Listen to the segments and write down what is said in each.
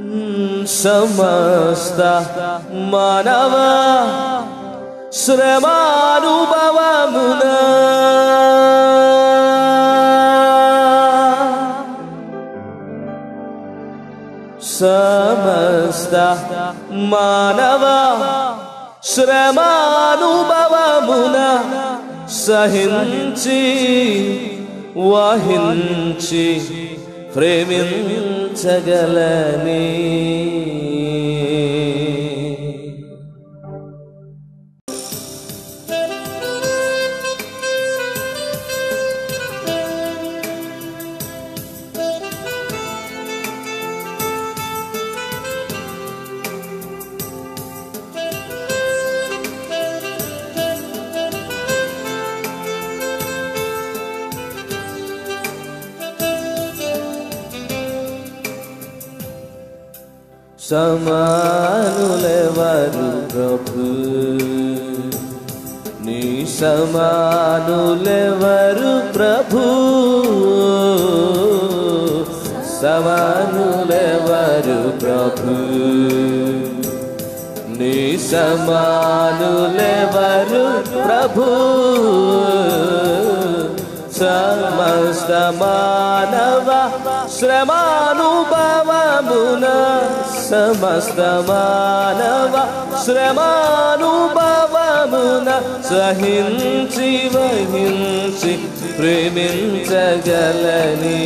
समस्त मानव श्रमानुभवमुना समस्त मानव श्रमानुभवमुना सहिंची वहिंची प्रेमिंचगलनी समानुलेवरु प्रभु नी समानुलेवरु प्रभु समानुलेवरु प्रभु नी समानुलेवरु प्रभु समस्त मानव श्रमानुभवमुना समस्त मानव श्रमानुभवमुना सहिंसि वहिंसि प्रेमिंचगलनी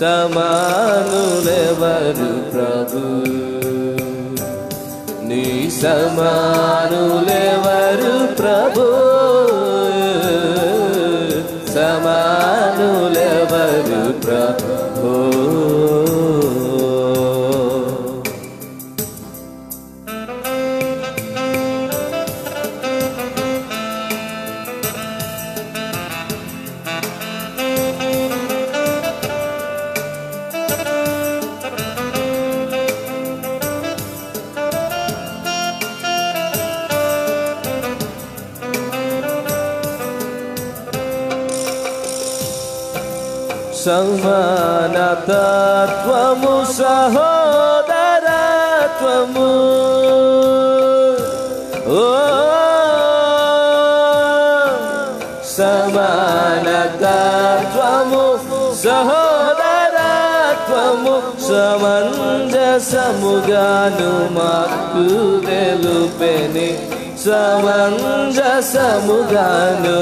समानुलेवरु प्रभु नी समानुलेवरु प्रभु समानुलेवरु प्रभु समानतत्वमु सहोदरत्वमु समानतत्वमु सहोदरत्वमु समञ्जसमुगानु माकु तेलुपेनि समञ्जसमुगानु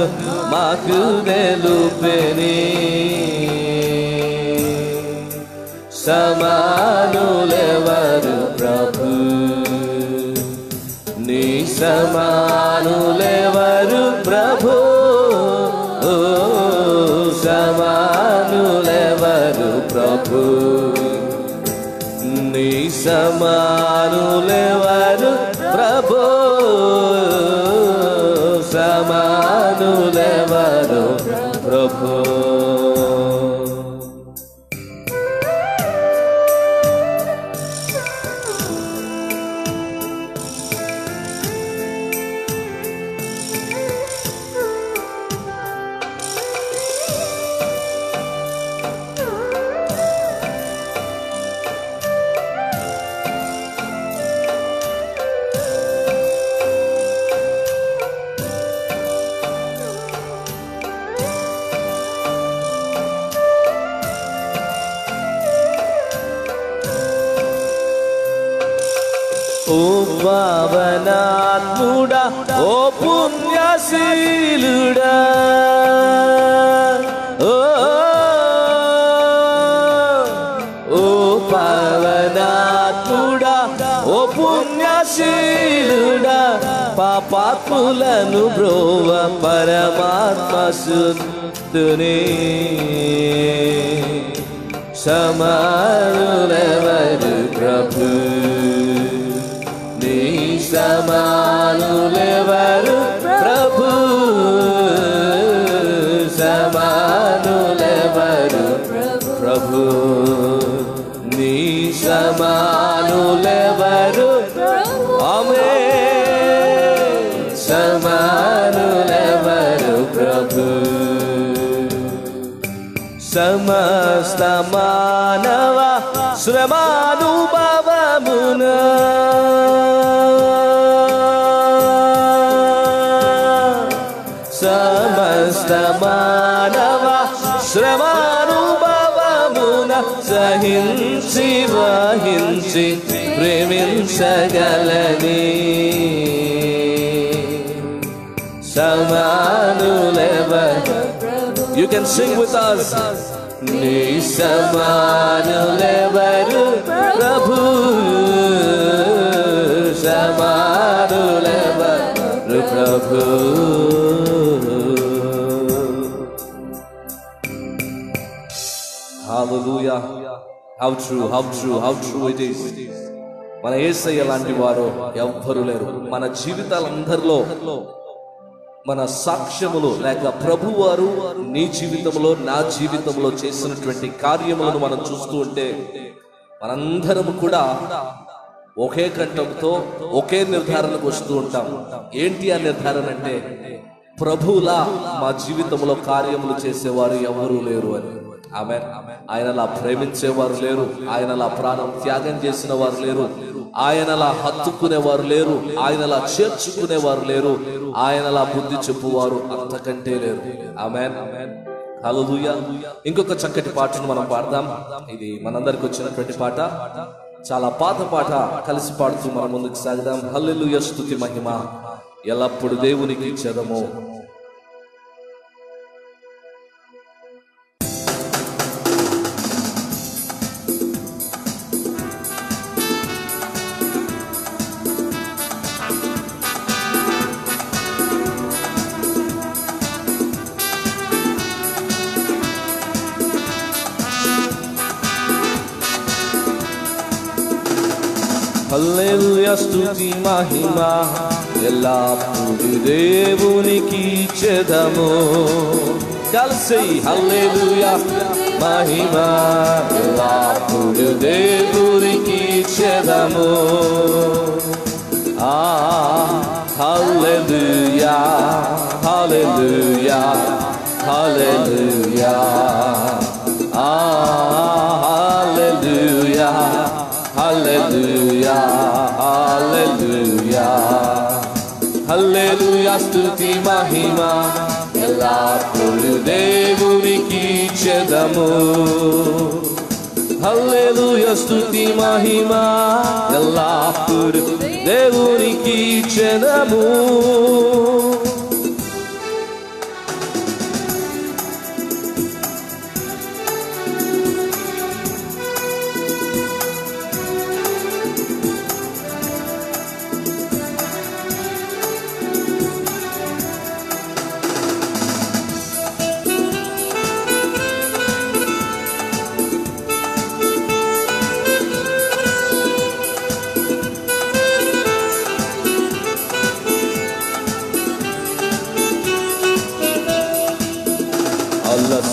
माकु तेलुपेनि समानुलेवरु प्रभु नी समानुलेवरु प्रभु समानुलेवरु प्रभु नी समानुलेवरु प्रभु समानुलेवरु प्रभु पावनात्मुड़ा ओ पुण्यशीलुड़ा ओ पावनात्मुड़ा ओ पुण्यशीलुड़ा पापात्मुलनु ब्रोव परमात्मा शुद्धुनि समानुलेवरु प्रभु समानुलेवरु प्रभु समानुलेवरु प्रभु नी समानुलेवरु अमे समानुलेवरु प्रभु समस्त मानव श्रमानुभावमुन समस्त मानव श्रमानुभावमुन सहिंसि वहिंसि प्रेमिंसगलनि समानुलव. You can sing with us. Ni samanu levaru prabhu, samanu levaru prabhu. Hallelujah! How true! How true! How true it is. Mana Yesaya lanti varo evvaru leru. Mana jeevithalandarlo. मन साक्ष्य लेक प्रभु वारू नी जीवितमुलो ना जीवितमुलो चेसिनटुवंटि कार्यमुलनु मन चूस्तू उंटे मनंदरमु कूडा ओके कंठंतो ओके निर्धारणकु वस्तू उंटाम. एंटि आ निर्धारण अंटे ప్రభులా మా జీవితములో కార్యములు చేసేవారు ఎవరు లేరు అని. ఆమేన్. ఆయనలా ప్రేమించేవారు లేరు, ఆయనలా ప్రాణం త్యాగం చేసినవారు లేరు, ఆయనలా హత్తుకునేవారు లేరు, ఆయనలా చేర్చుకునేవారు లేరు, ఆయనలా బుద్ధి చెప్పువారు అంతకంటే లేరు. ఆమేన్. హల్లెలూయా. ఇంకొక చక్కటి పాటను మనం పాడదాం. ఇది మనందరికి వచ్చినటువంటి పాట, చాలా పాత పాట. కలిసి పాడుతూ మనం ముందుకు సాగుదాం. హల్లెలూయా. స్తుతి మహిమ ఎల్లప్పుడు దేవునికి చెదము. హల్లెలూయా స్తుతి మహిమా ఎల్లప్పుడు దేవునికి చెదము. కలిసి హల్లెలూయా మహిమా ఎల్లప్పుడు దేవునికి చెదము. ఆ హల్లెలూయా హల్లెలూయా హల్లెలూయా ఆ హల్లెలూయా హల్లెలూయా హల్లెలూయా హల్లెలూయా స్తుతి మహిమా ఎల్లప్పుడు దేవునికి చెదము. హల్లెలూయా స్తుతి మహిమా ఎల్లప్పుడు దేవునికి చెదము.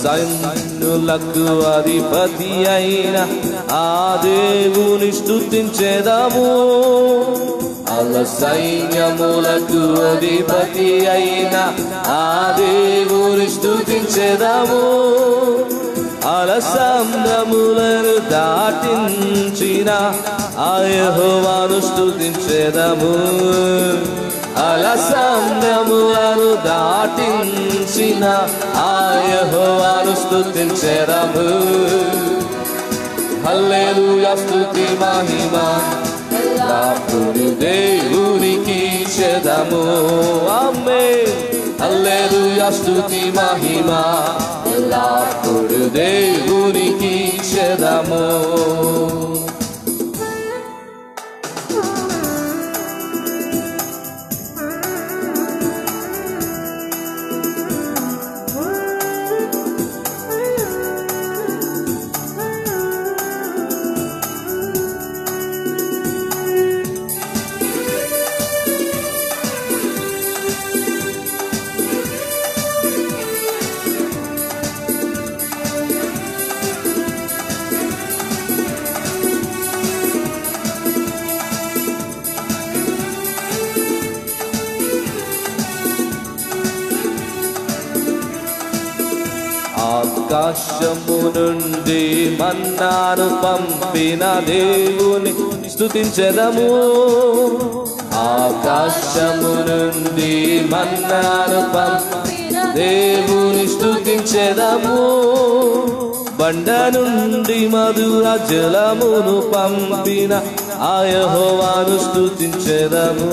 సైన్యులకు అధిపతి అయిన ఆ దేవుని స్తుతించెదము. అల సైన్యములకు అధిపతి అయిన ఆ దేవుని స్తుతించెదము. అల సముద్రములను దాటించిన ఆ యెహోవాను స్తుతించెదము. అల సముద్రములను దాటించిన ఆ యెహోవాను స్తుతించెదము. హల్లెలూయా స్తుతి మహిమా ఎల్లప్పుడు దేవునికి చెదము. ఆమేన్. హల్లెలూయా స్తుతి మహిమా ఎల్లప్పుడు దేవునికి చెదము. ఆకాశమును మన్నాను పంపిన దేవుని స్తుతించెదము. ఆకాశమును మన్నాను పంపిన దేవుని స్తుతించెదము. బండ నుండి మధుర జలమును పంపిన ఆ యెహోవాను స్తుతించెదము.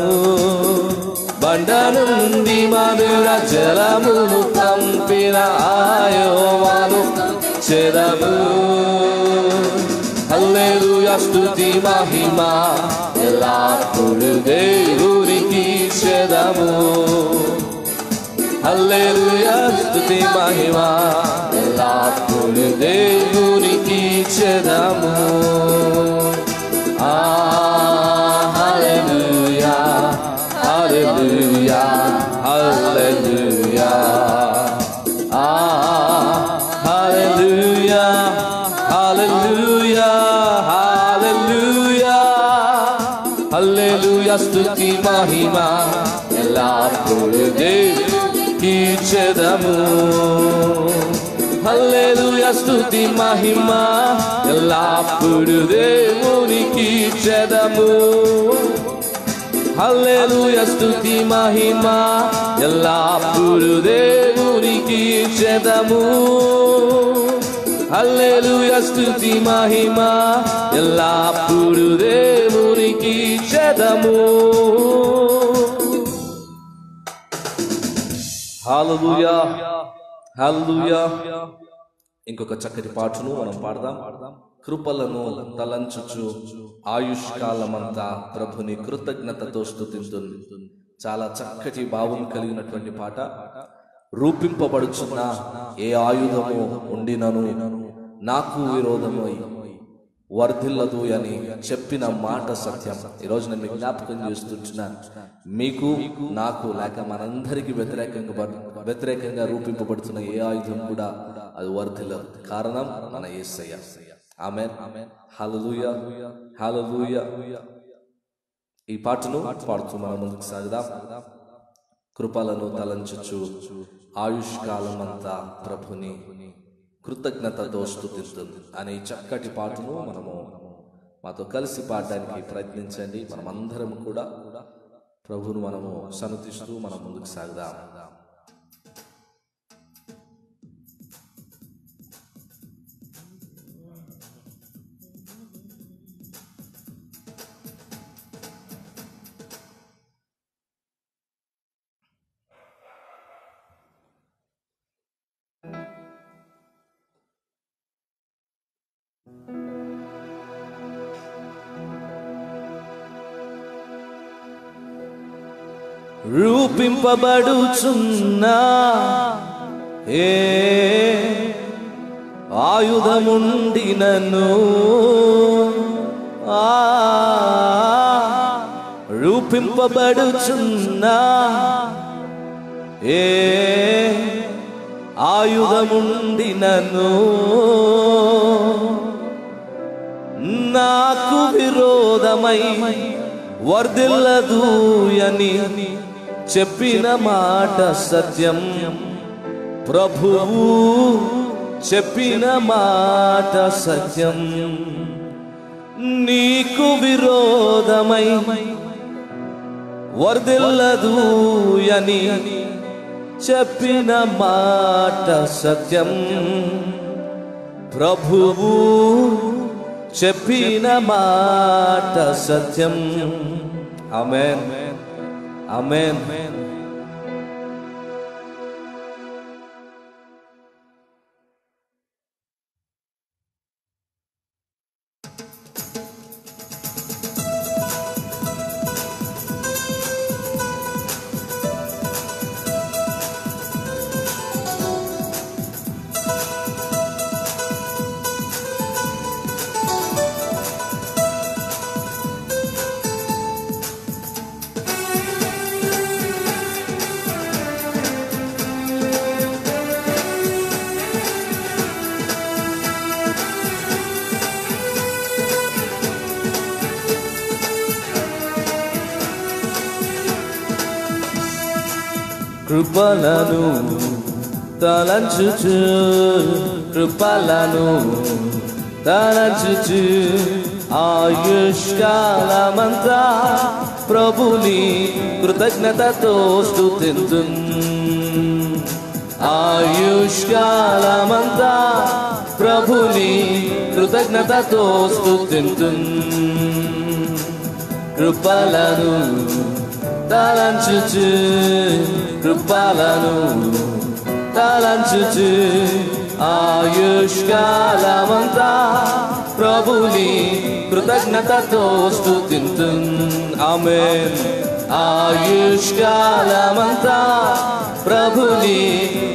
బండ నుండి మధుర జలమును పంపిన ఆ యెహోవాను చెదము. హల్లెలూయా స్తుతి మహిమ ఎల్లప్పుడు దేవునికి చెదము. హల్లెలూయా స్తుతి మహిమ ఎల్లప్పుడు దేవునికి చెదము. ఆ హల్లెలూయా హల్లెలూయా హల్లెలూయా. Hallelujah, స్తుతి మహిమా ఎల్లప్పుడు దేవునికి చెదము. Hallelujah, స్తుతి మహిమా ఎల్లప్పుడు దేవునికి చెదము. Hallelujah, స్తుతి మహిమా ఎల్లప్పుడు దేవునికి చెదము. హల్లెలూయా స్తుతి మహిమా ఎల్లప్పుడు దేవునికి చెదము. హల్లెలూయా హల్లెలూయా. ఇంకొక చక్కటి పాటను మనం పాడదాం. కృపలను తలంచుచు ఆయుష్కాలమంతా ప్రభుని కృతజ్ఞతతో స్తుతింతుంది. చాలా చక్కటి భావం కలిగినటువంటి పాట. రూపింపబడుచున్న ఏ ఆయుధము ఉండినను నాకు విరోధమై వర్ధిల్లదు అని చెప్పిన మాట సత్యం. ఈరోజు నేను మీకు జ్ఞాపకం చేస్తున్నాను. మీకు నాకు లేక మనందరికీ వ్యతిరేకంగా రూపింపబడుతున్న ఏ ఆయుధం కూడా అది వర్ధిల్లదు. కారణం మన యేసయ్య. ఆమేన్. హల్లెలూయా హల్లెలూయా. ఈ పాటను పాడుతూ మనం ముందుకు సాగుదాం. కృపలను తలంచుచు ఆయుష్కాలమంతా ప్రభుని కృతజ్ఞతతో స్తుతిస్తుంది అనే చక్కటి పాటను మనము మాతో కలిసి పాడడానికి ప్రయత్నించండి. మనమందరం కూడా ప్రభును మనము సన్నిధిస్తూ మనం ముందుకు సాగుదాం. రూపింపబడుచున్న ఏ ఆయుధముండినను రూపింపబడుచున్న ఏ ఆయుధముండినను నాకు విరోధమై వర్ధిల్లదు అని చెప్పిన మాట సత్యం. ప్రభువు చెప్పిన మాట సత్యం. నీకు విరోధమై వర్ధిల్లదు అని చెప్పిన మాట సత్యం. ప్రభువు చెప్పిన మాట సత్యం. ఆమేన్ ఆమేన్. కృపలను తలంచుచు Rupalanu Danajuju Ayushkala Mantra Prabhuni Krutagnata Tostutindun Ayushkala Mantra Prabhuni Krutagnata Tostutindun Rupalanu Talanchuchu, Rupalanu, Talanchuchu, Ayushkala Mantra, Prabhuni, Krutagnatato Stutintun, Amen. Ayushkala Mantra, Prabhuni,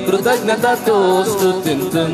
Krutagnatato Stutintun.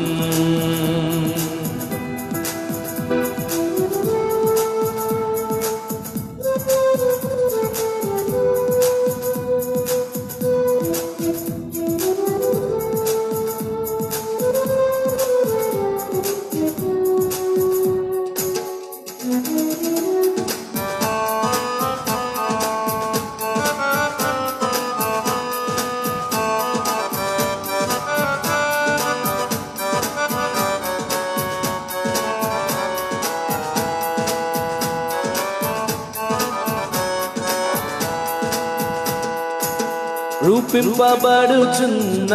రూపింపబడుచున్న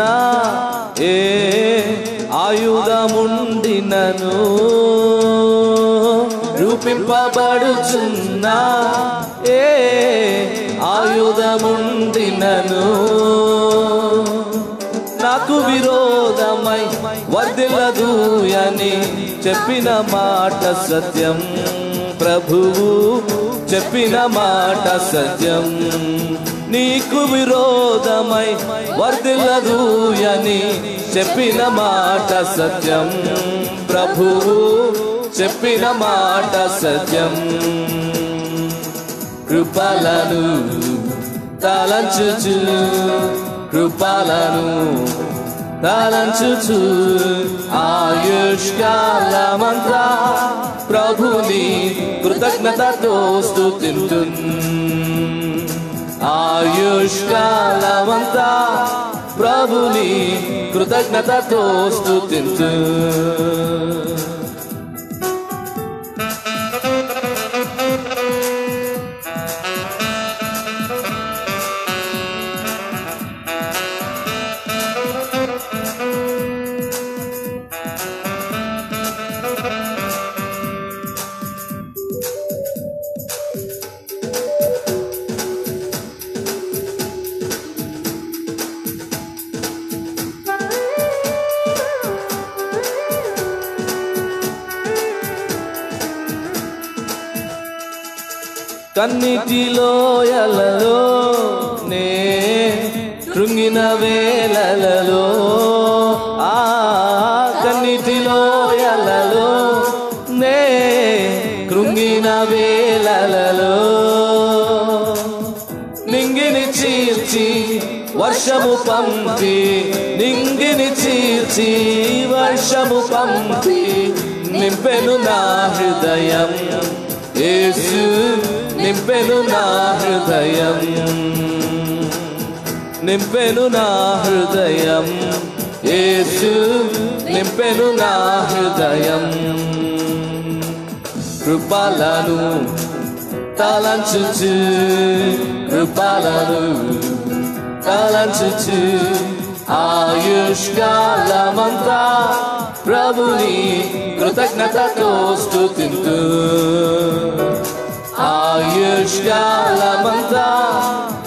ఏ ఆయుధముండినను రూపింపబడుచున్న ఏ ఆయుధముండినను నాకు విరోధమై వర్ధిల్లదు అని చెప్పిన మాట సత్యం ప్రభువు చెప్పిన మాట సత్యం నీకు విరోధమై వర్ధిల్లదు అని చెప్పిన మాట సత్యం ప్రభువు చెప్పిన మాట సత్యం కృపలను తలంచుచు కృపలను తలంచుచు ఆయుష్కాల మంత్ర ప్రభుని కృతజ్ఞతతో స్తుతింతును आयुष्काल मंत्रा प्रभुनी कृतज्ञता तो स्तुतिंतु कन्नीटी लोयललो ने कृंगिन वेललो आ कन्नीटी लोयललो ने कृंगिन वेललो निंगिनी चीर्ची वर्षमु पंपी निंगिनी चीर्ची वर्षमु पंपी निंपेनु ना हृदयम येसु निंपेनु ना हृदयम निंपेनु ना हृदयम येसु निंपेनु ना हृदयम कृपालनु तालंचुचु कृपालनु तालंचुचु आयुष्काल मंत्रा प्रभुनी कृतज्ञतातो स्तुतिंतु आयुष्काल मंत्रा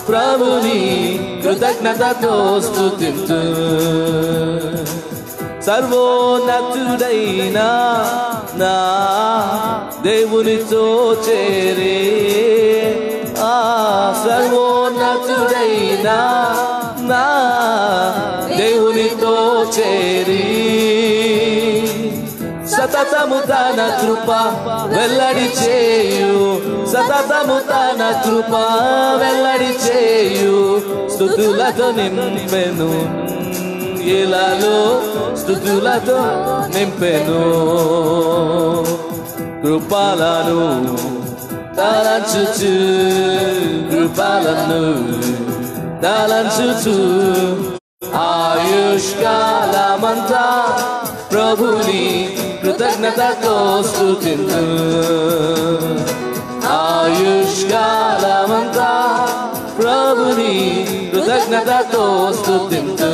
प्रभुनी कृतज्ञतातो स्तुतिंतु सर्वोन्नतुडैना ना देवुनितो चेरे आ सर्वोन्नतुडैना ना देवुनितो चेरे సతతము తన కృప వెల్లడి చేయు సతతము తన కృప వెల్లడి చేయు స్తుతులతో నింపెను ఏలాలో స్తుతులతో నింపెను కృపలను తలంచుచు కృపలను తలంచుచు ఆయుష్కాల మంత్ర ప్రభుని కృతజ్ఞతతో స్తుతించు. ఆయుష్కాలమంతా ప్రభుని కృతజ్ఞతతో స్తుతించు.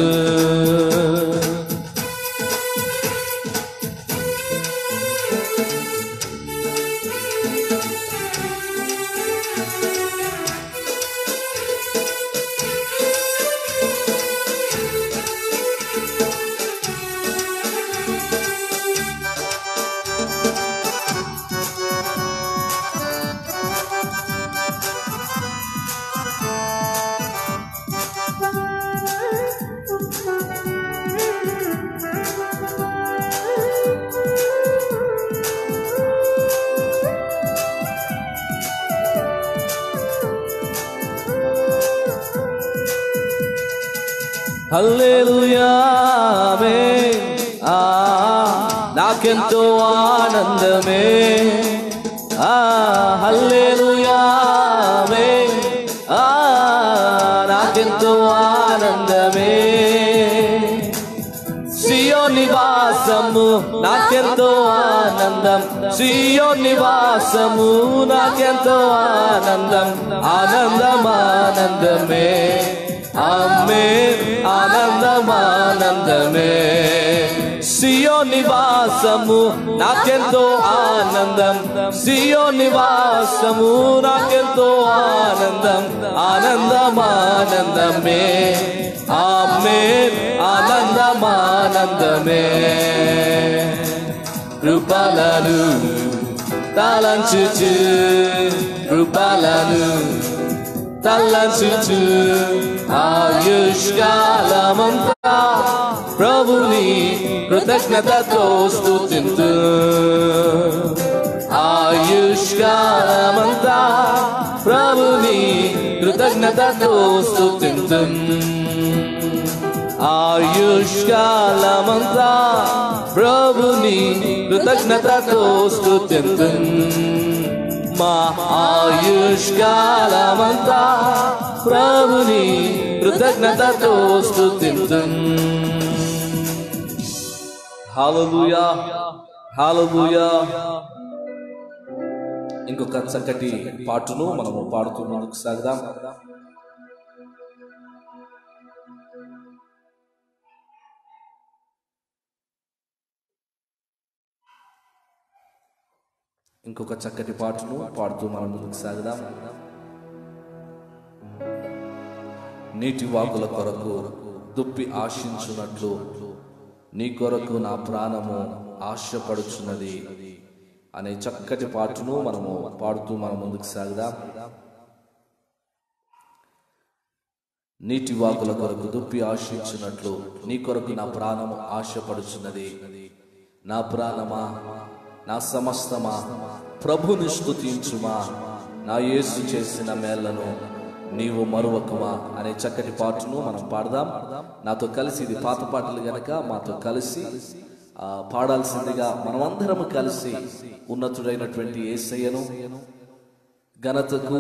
Hallelujah, me, nakento anandame, hallelujah, me, nakento anandame, Siyonivasamu, nakento anandam, Siyonivasamu, nakento anandam, anandam anandame. Amen, anandam anandame. Siyonivasamu nakento anandam. Siyonivasamu nakento anandam. Anandam anandame. Amen, anandam anandame. Rupalanu talanchuchu. Rupalanu. తలంచుచు ఆయుష్కాలమంతా ప్రభుని కృతజ్ఞతతో స్తుతించు. ఆయుష్కాలమంతా ప్రభుని కృతజ్ఞతతో స్తుతించు. ఆయుష్కాలమంతా ప్రభుని కృతజ్ఞతతో స్తుతించు. మా ఆయుష్కాలమంతా ప్రభుని కృతజ్ఞతతో స్తుతించుం. హల్లెలూయా, హల్లెలూయా. ఇంకొక చక్కటి పాటను మనము పాడుతున్నాము, సాగుదాం. ఇంకొక చక్కటి పాటను పాడుతూ మనం ముందుకు సాగుదాం. నీటి వాకుల కొరకు దుప్పి ఆశించున్నట్లు నీ కొరకు నా ప్రాణము ఆశపడుచున్నది అనే చక్కటి పాటను మనము పాడుతూ మనం ముందుకు సాగుదాం. నీటి వాకుల కొరకు దుప్పి ఆశించున్నట్లు నీ కొరకు నా ప్రాణము ఆశపడుచున్నది. నా ప్రాణమా, నా సమస్తమా, ప్రభుని స్తుతించుమా, నా యేసు చేసిన మేళ్లను నీవు మరువకుమా అనే చక్కటి పాటను మనం పాడదాం. నాతో కలిసి, ఇది పాత పాటలు గనక మాతో కలిసి పాడాల్సిందిగా మనమందరము కలిసి ఉన్నతుడైనటువంటి యేసయ్యను, ఘనతకు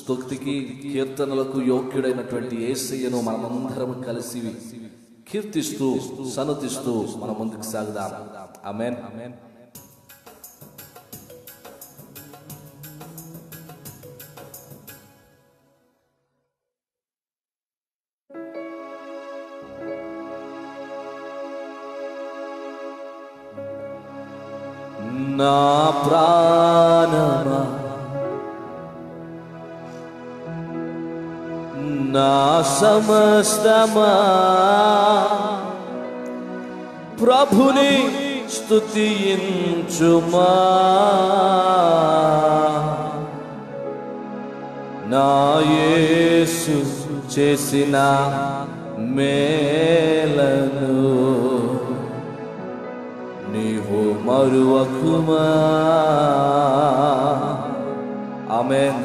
స్తుతికి కీర్తనలకు యోగ్యుడైనటువంటి యేసయ్యను మనమందరము కలిసి కీర్తిస్తూ సన్నుతిస్తూ మనం ముందుకు సాగుదాం. ఆమెన్. నా ప్రాణమా, నా సమస్తమా, ప్రభుని స్తుతించుమా. నా యేసు చేసిన మేలను నీవు మరువకుమా. ఆమెన్.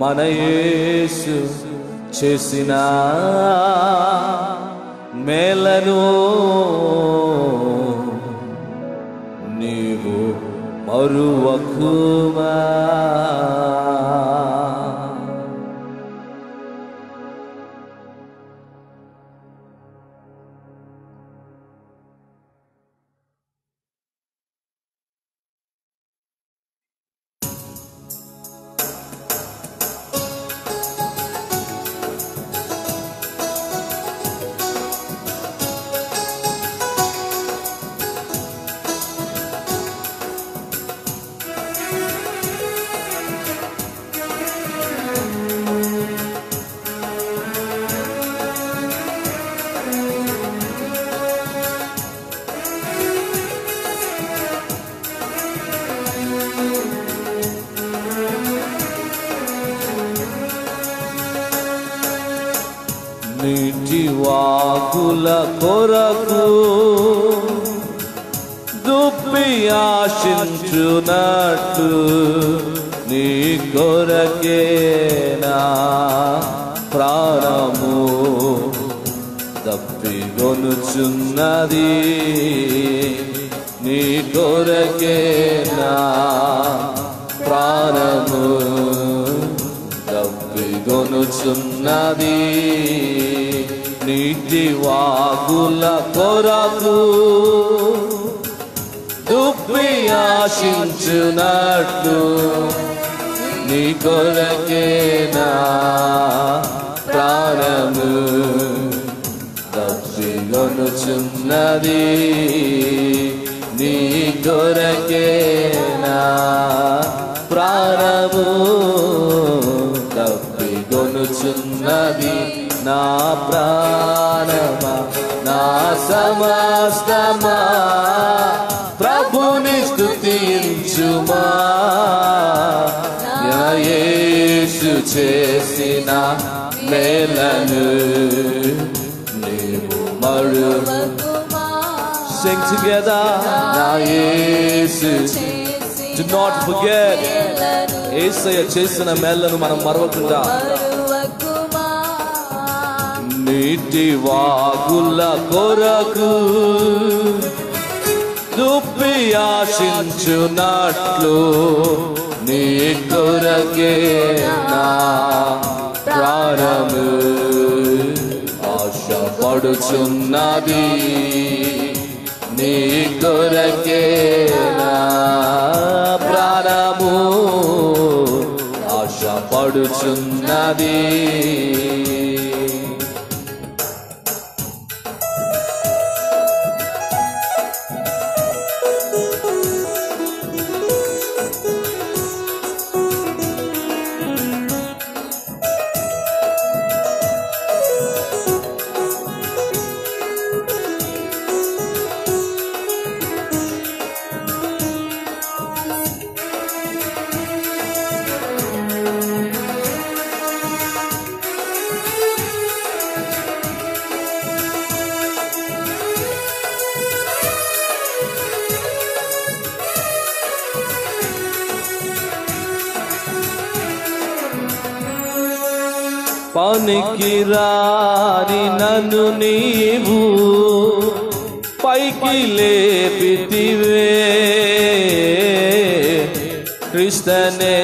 మన యేసు చేసిన మేలను నీవు మరువకుమా. kuakulakuraku dupia shinchunatu ni korakena pranamu tappigonuchunnadi ni korakena pranamu గొనుచున్నది నీటి వాగుల కొరకు దుప్పి ఆశించునట్టు నీ కొరకే నా ప్రాణము దప్పి గొనుచున్నది నీ కొరకే నా ప్రాణము గొనుచున్నది నా ప్రాణమా నా సమస్తమా ప్రభుని స్తుతించుమా యేసు చేసిన మేలను నీవు మరువకుమా. Sing together. నా యేసు do not forget యేసయ్య చేసిన మేలను మనం మరవకుండా నీటి వాగుల కొరకు దుప్పి ఆశించునట్లు నీ కొరకే నా ప్రాణము ఆశపడుచున్నది నీ కొరకే నా ప్రాణము ఆశపడుచున్నది. పనికి రాని నన్ను నీవు పైకి లేపితివే క్రీస్తునే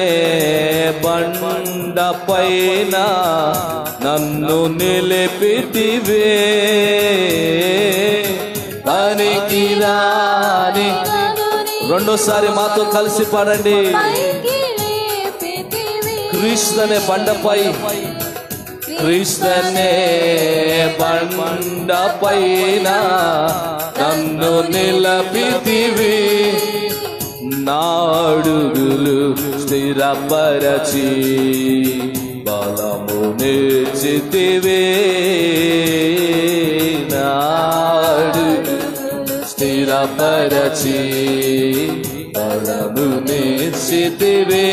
బండపైన నన్ను నిలిపితివే పనికి రాని రెండోసారి మాతో కలిసి పాడండి క్రీస్తునే బండపై క్రీస్తునే బండపైన నన్ను నిలబెట్టితివి నా అడుగులు స్థిరపరచి బలము నిచ్చితివి నా అడుగులు స్థిరపరచి బలము నిచ్చితివి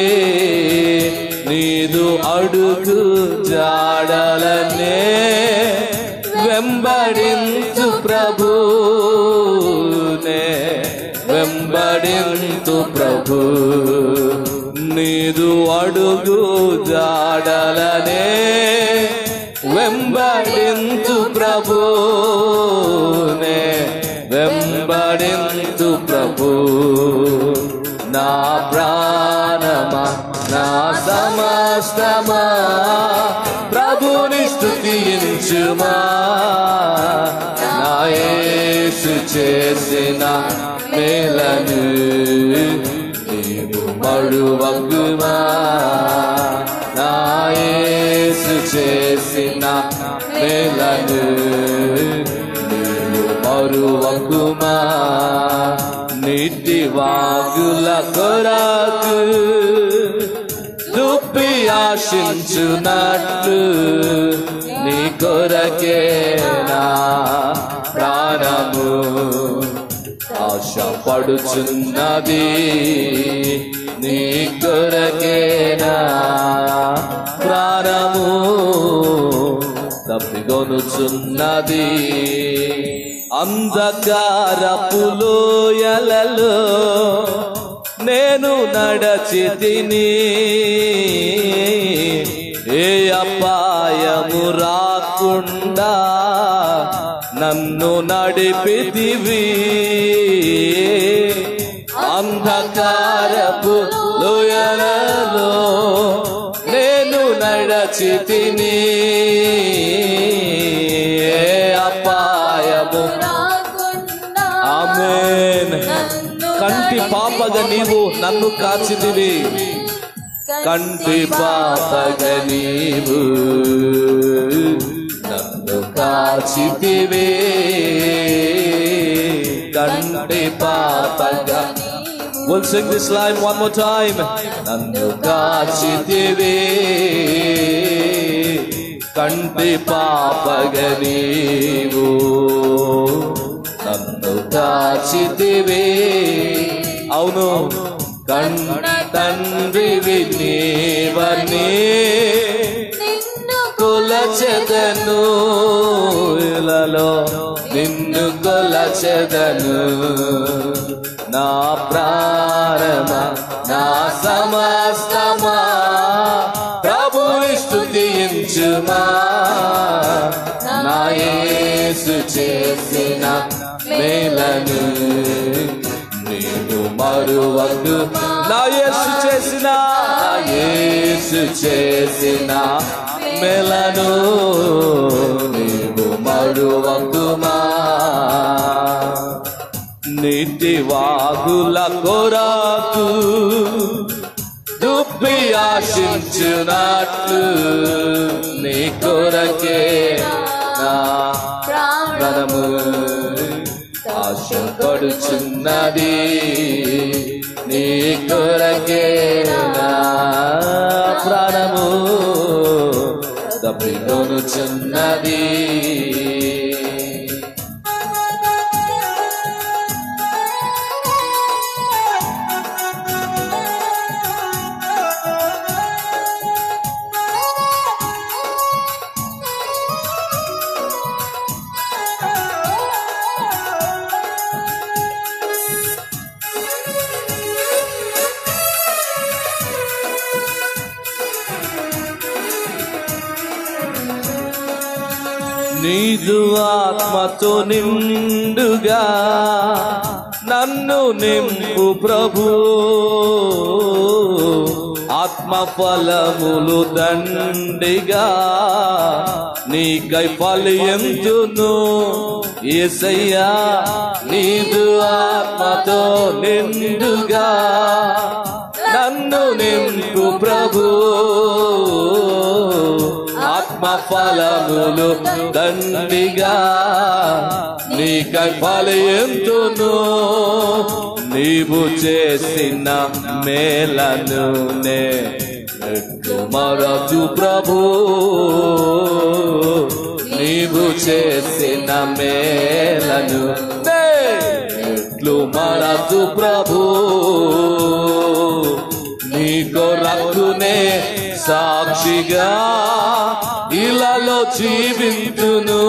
నీదు అడుగు జాడలనే వెంబడింతు ప్రభునే వెంబడింతు ప్రభు నీదు అడుగు జాడలనే వెంబడింతు ప్రభునే వెంబడింతు ప్రభు నా ప్రాణమా నా సమస్తమా ప్రభుని స్తుతించుమా నా యేసు చేసిన మేలను నీవు మరువకుమా నా యేసు చేసిన మేలను నీవు మరువకుమా నీటి వాగుల కొరకు దుప్పి ఆశించునట్లు నీ కొరకే నా ప్రాణము ఆశపడుచున్నది నీ కొరకే నా ప్రాణము తప్పిగొనుచున్నది. అంధకారపులో ఎలలో నేను నడచితిని, ఏ అపాయము రాకుండా నన్ను నడిపితివి. అంధకారపు లోయలలో నేను నడచితిని, ఏ అపాయము రాకుండా. ఆమేన్. కంటి పాపగా నీవు నన్ను కాచితివి, కంటి పాపగా నీవు నన్ను కాచితివి. కంటి పాపగా We'll sing this line one more time. Nannu kaachiteve kanti paapaga neevu, nannu kaachiteve avunu kanna tandrivi neevane, ninnu kolachadanu ilalo ninnu kolachadanu. నా ప్రారమ నా సమస్తమా ప్రభుని స్తుతించుమా, నా యేసు చేసిన మేలను నేను మరువను. నా యేసు చేసిన మేలను నేను మరువనుమా. నీతి వాగుల కొరకు దుప్పి ఆశించునట్లు, నీ కొరకే నా ప్రాణము ఆశపడుచున్నది. నీ కొరకే నా ప్రాణము దప్పికొనుచున్నది. నీదు ఆత్మతో నిండుగా నన్ను నింపు ప్రభు, ఆత్మ ఫలములు దండిగా నీకై ఫలించును యేసయ్యా. నీదు ఆత్మతో నిండుగా నన్ను నింపు ప్రభు, ఆత్మ ఫలములు దండిగా నీకై ఫలించును. నీవు చేసిన మేలను నేను మరచు ప్రభు, నీవు చేసిన మేలను నేను మరచు ప్రభు. నీ కొరకునే సాక్షిగా ఇలాలో జీవింతును,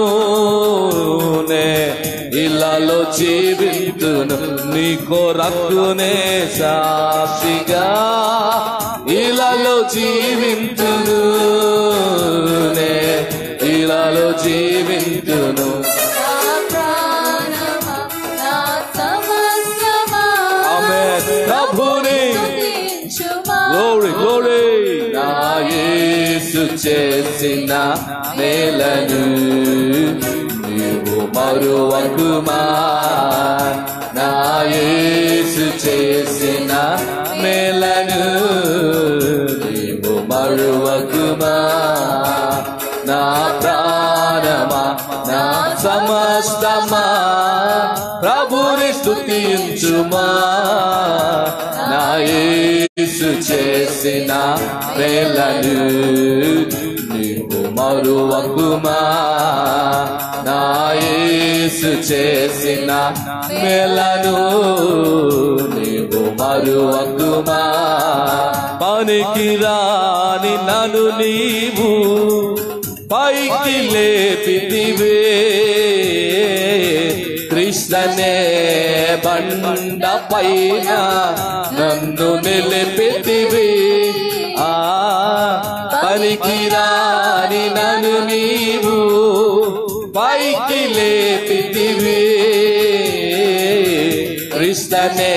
ఇలాలో జీవింతును. నీ కొరకునే సాక్షిగా ఇలాలో జీవింతును, ఇలాలో జీవింతును. Glory, glory. నా యేసు చేసిన మేలను నీవు మరువకుమా, నా యేసు చేసిన మేలను నీవు మరువకుమా. నా ప్రాణమా నా సమస్తమా ప్రభుని స్తుతించుమా, నా యేసు చేసిన మేలను నీవు మరువకుమా, నా యేసు చేసిన మేలను నీవు మరువకుమా. పనికిరాని నన్ను నీవు पैकिले पिदिवे कृष्णने बंड पैन नन्नु निलिपितिवे आ पलिकिरानि नन्नु नीवु पैकिले पिदिवे कृष्णने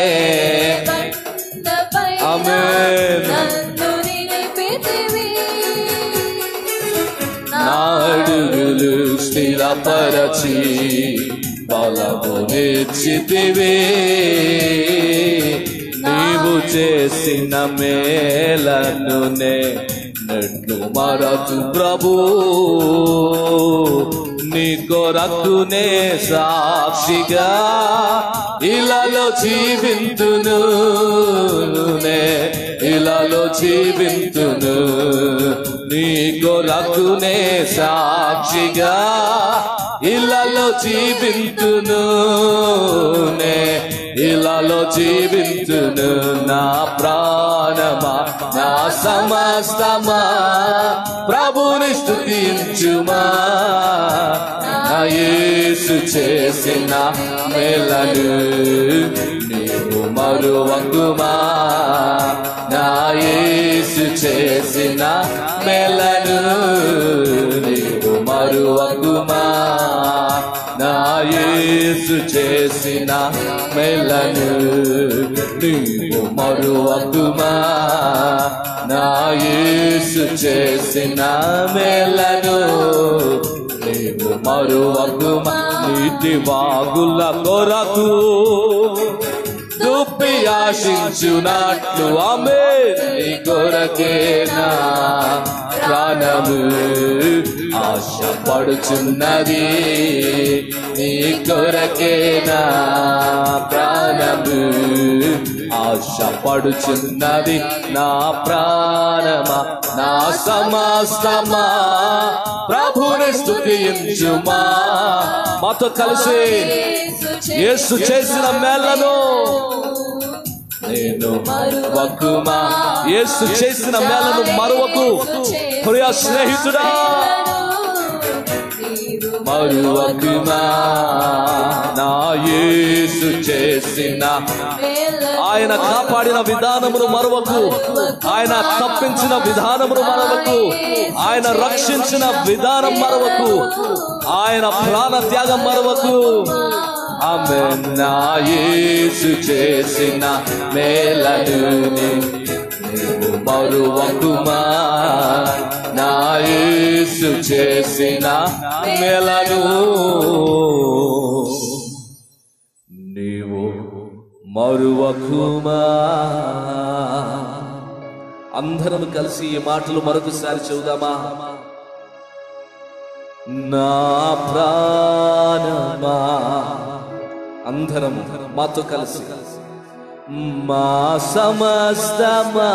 आमेन परची बाला बोले चितिवे नीवु चेसिन मेलनुने नन्नु मरतु प्रभु नी कोरकुने साक्षिगा इलालो जीविंतुनुने इलालो जीविंतुनु नी कोरकुने साक्षिगा इलालो जीविंतुनुने इलालो जीविंतुनु ना प्राणमा ना समस्तमा प्रभुनि स्तुतिंचुमा యేసు చేసిన మేలను నీవు మరువకుమా నా యేసు చేసిన మేలను నీవు మరువకుమా నా యేసు చేసిన మేలను నీవు మరువకుమా నా యేసు చేసిన మేలను మరువకుమా నీతి వాగుల కొరకు దుప్పి ఆశించునట్లు ఆమె నీ కొరకేనా ప్రాణము ఆశపడుచున్నది నీ కొరకేనా ప్రాణము ఆశపడుచున్నది నా ప్రాణమా నా సమస్తమా ప్రభుని స్తుతించుమా మాతో కలిసి యేసు చేసిన మేళ్ళను నేను మరువకుమా యేసు చేసిన మేళ్ళను మరువకు ప్రియ స్నేహితుడా మరువకుమా నా యేసు చేసిన ఆయన కాపాడిన విధానమును మరువకు ఆయన తప్పించిన విధానమును మరువకు ఆయన రక్షించిన విధానం మరువకు ఆయన ప్రాణ త్యాగం మరువకు ఆమేన్ నా యేసు చేసిన మేలుని నీవు మరువకుమా నా యేసు చేసిన మేలును మరువకుమా అందరం కలిసి ఈ మాటలు మరొకసారి చెబుదామా నా ప్రాణమా అందరం మాతో కలిసి మా సమస్తమా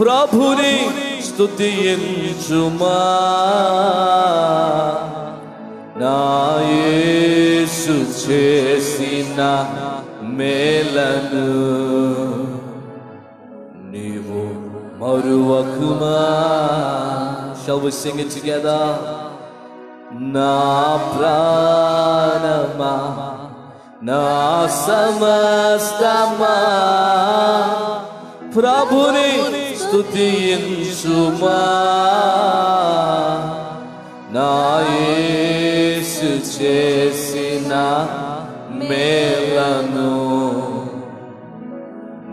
ప్రభుని స్తుతించుమా నా యేసు చేసిన మేలను నీవు మరువకుమా Shall we sing it together? నా ప్రాణమా నా సమస్తమా ప్రభుని స్తుతించుమా నా యేసు చేసిన మేలను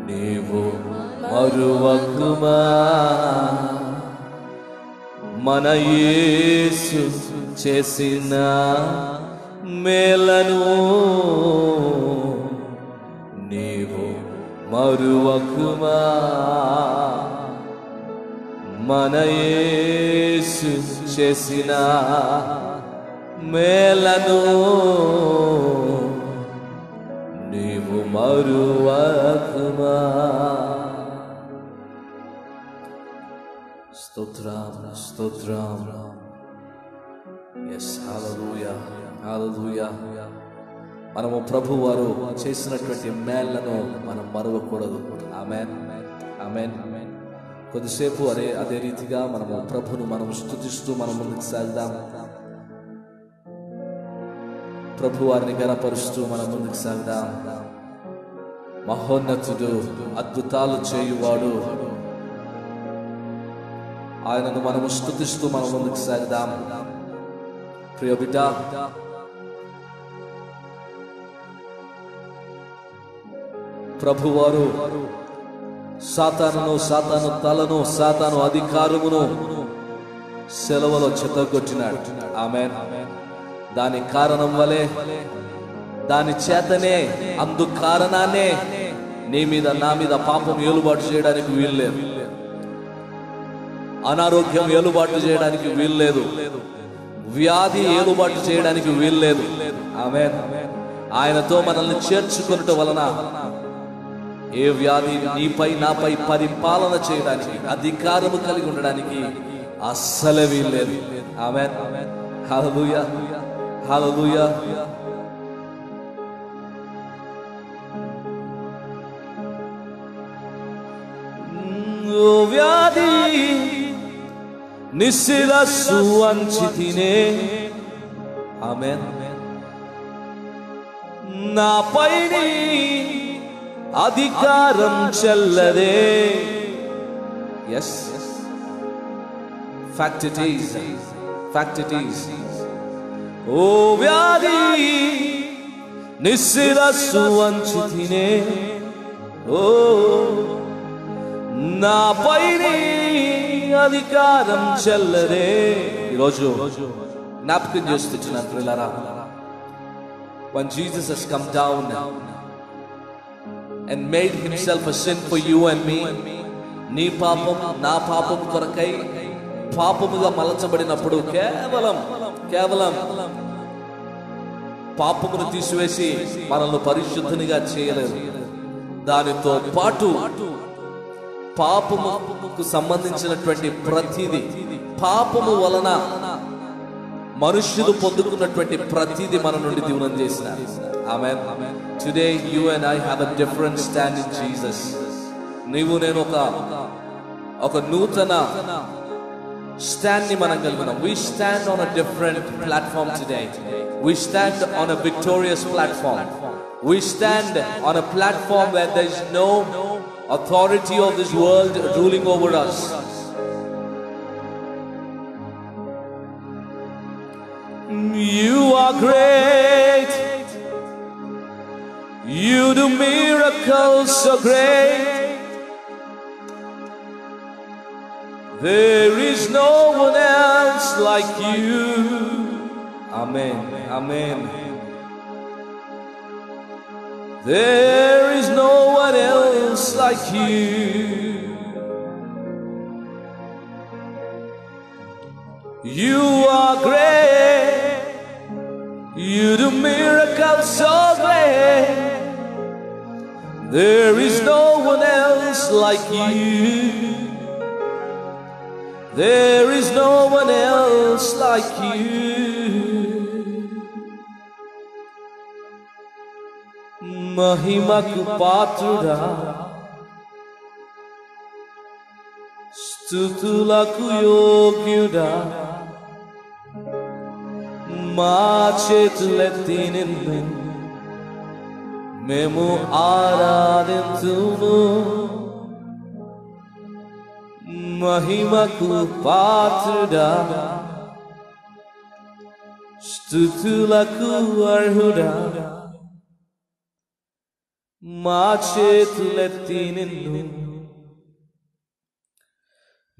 నీవు మరువకుమా మన యేసు చేసిన మేలను నీవు మరువకుమా మన యేసు చేసిన మేలను నీవు మరువకుమా స్తోత్రం స్తోత్రం yes hallelujah hallelujah మనము ప్రభు వారు చేసినటువంటి మేళ్ళను మనం మరువకూడదు ఆమేన్ ఆమేన్ కొద్దిసేపు అదే రీతిగా మనము ప్రభువును మనము స్తుతిస్తూ మనం ముందుకు సాగుదాం. ప్రభు వారిని గణపరుస్తూ మనం ముందుకు సాగుదాం. మహోన్నతుడు, అద్భుతాలు చేయువాడు, ఆయనను మనము స్తుతిస్తూ మనం ముందుకు సాగుదాం. ప్రియ బిడ్డ, ప్రభువారు సాతానును, సాతాను తలను, సాతాను అధికారమును సెలవులో చెతగొట్టినాడు. ఆమేన్. దాని కారణం వలే, దాని చేతనే, అందు కారణానే నీ మీద నా మీద పాపం ఏలుబాటు చేయడానికి వీల్లేదు, అనారోగ్యం ఏలుబాటు చేయడానికి వీల్లేదు, వ్యాధి ఏలుబాటు చేయడానికి వీల్లేదు. ఆమేన్. ఆయనతో మనల్ని చేర్చుకునుట వలన ఏ వ్యాధి నీపై నాపై పరిపాలన చేయడానికి అధికారము కలిగి ఉండడానికి అస్సలే వీల్లేదు. ఆమేన్. హల్లెలూయా, హల్లెలూయా. ఓ వ్యాధి నిశిరస్సు వంచితినే, ఆమేన్, నాపై అధికారం చెల్లదే. Yes, fact it is, fact it is. ఓ వ్యాధి నిశిరస్సు వంచితినే, ఓ నాపై అధికారం చెల్లదే. ఈరోజు జ్ఞాపకం చేస్తున్నాను ప్రియులారా, when Jesus has come down and made himself a sin for you and me, నీ పాపం నా పాపం కొరకై పాపముగా మలచబడినప్పుడు కేవలం కేవలం పాపమును తీసివేసి మనల్ని పరిశుద్ధునిగా చేయలేదు. దానితో పాటు పాపముకు సంబంధించినటువంటి ప్రతిదీ, పాపము వలన మనుషులు పొందుకున్నటువంటి ప్రతిదీ మన నుండి దూరం చేసినారు. ఆమేన్. Today you and I have a different stand in Jesus. నీవు నేను ఒక నూతన స్టాండ్ ని మనం కలిగినాం. We stand on a different platform today. We stand on a victorious platform. We stand on a platform where there is no authority of this world ruling over us. You are great, you do miracles so great, there is no one else like you. Amen, amen. There is no one else like you. You are great, you do miracles so great, there is no one else like you, there is no one else like you. మహిమకు పాత్రుడా, స్తుతులకు యోగ్యుడా, మా చేతులెత్తి నిన్ను మేము ఆరాధింతుము. మహిమకు పాత్రుడా, స్తుతులకు అర్హుడా, మా చేతులెత్తి నిన్ను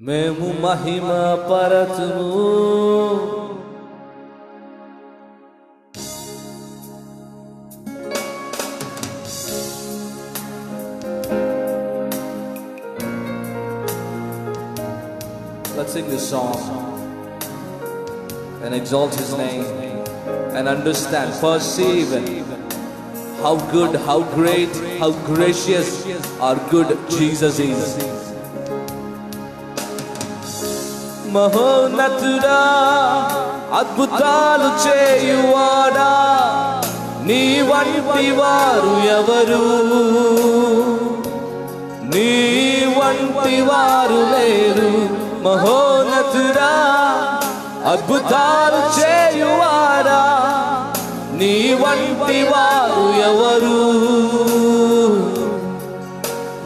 మేము మహిమ పరతుము. Let's sing this song and exalt his name and understand, perceive how good, how great, how gracious our good Jesus is. మహోన్నతుడా, అద్భుతాలు చేయువాడా, నీ వంటి వారు ఎవరు? నీ వంటి వారు లేరు మహోన్నతుడా అద్భుతాలు చేయువాడా నీ వంటి వారు ఎవరు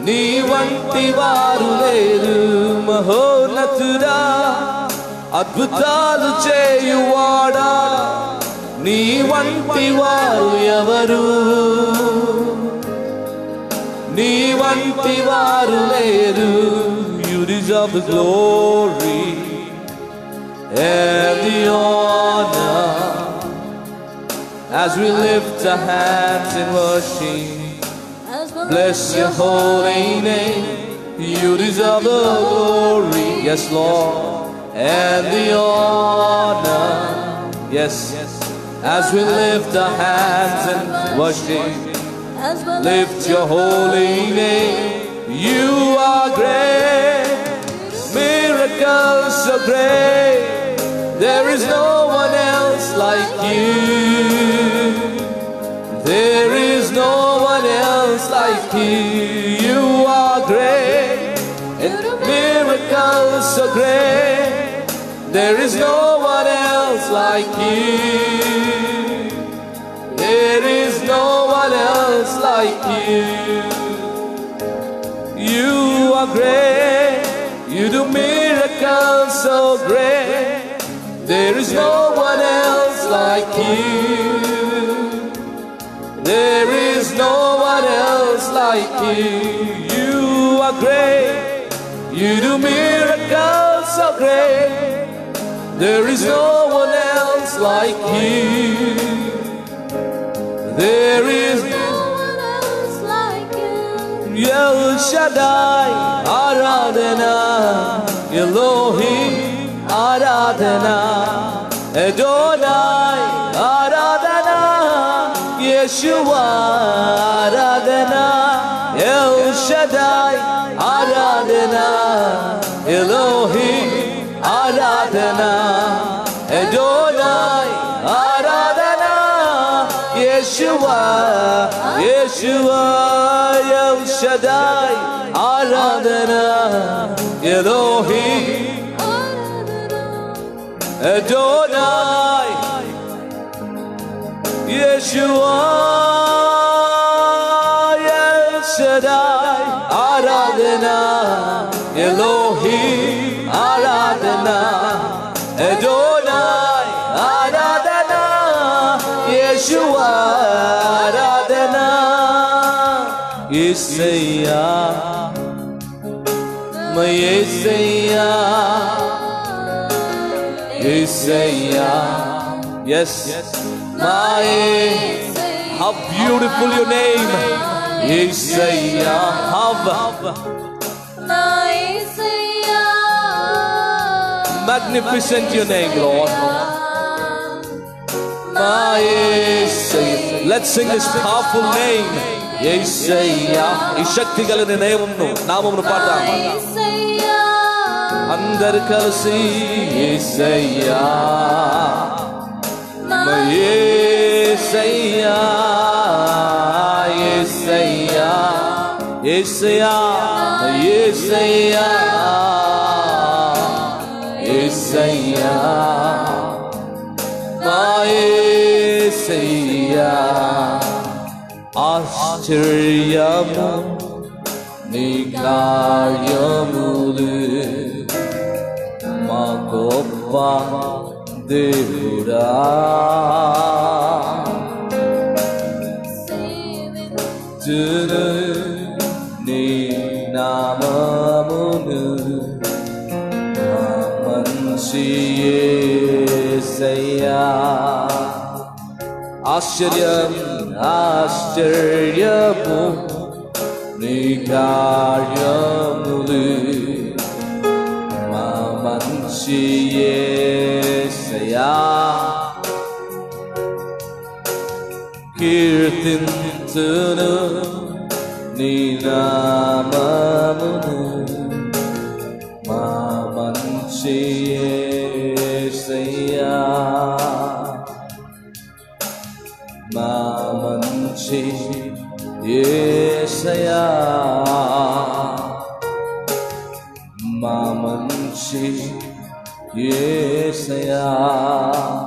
నీ వంటి వారు లేరు మహోన్నతుడా అద్భుతాలు చేయువాడా నీ వంటి వారు ఎవరు నీ వంటి వారు లేరు You deserve the glory and the honor as we lift our hands in worship bless your holy name You deserve the glory yes Lord and the honor yes as we lift our hands and worship Lift your holy name. You are great. Miracles so great. There is no one else like you. There is no one else like you. You are great. Miracles so great. There is no one else like you. There is no else like you You are great You do miracles so great There is no one else like you There is no one else like you You are great You do miracles so great There is no one else like you There is no one else like you. El Shaddai, Aradhana. Elohim, Aradhana. Adonai, Aradhana. Yeshua, Aradhana. El Shaddai, Aradhana. Elohim, Aradhana. Adonai, Aradhana. Yeshua, Yeshua, El Shaddai, Aradhana, Elohim, Adonai, Yeshua, El Shaddai, Aradhana, Elohim, Aradhana, Adonai, Aradhana, Yeshua, Aradhana, Isaiah, my Isaiah, Isaiah, yes, my, how beautiful your name, Isaiah, my Isaiah, magnificent your name, Lord. My Yeshua, let's sing this powerful name. Yeshua, ishakti galane naamamnu paadam. Andar kalasi Yeshua, my Yeshua, Yeshua, Yeshua, Yeshua, Yeshua. ఆశ్చర్యము నీ కార్యములు మా గొప్ప దేవుడా నీ నామమును Ashtaryam, ashtaryamu, nikaryamu, mamanshi yesaya. Kirtintunu, ninamamu, mamanshi yesaya. Mamanchi Yesaya मुझसे ये सया।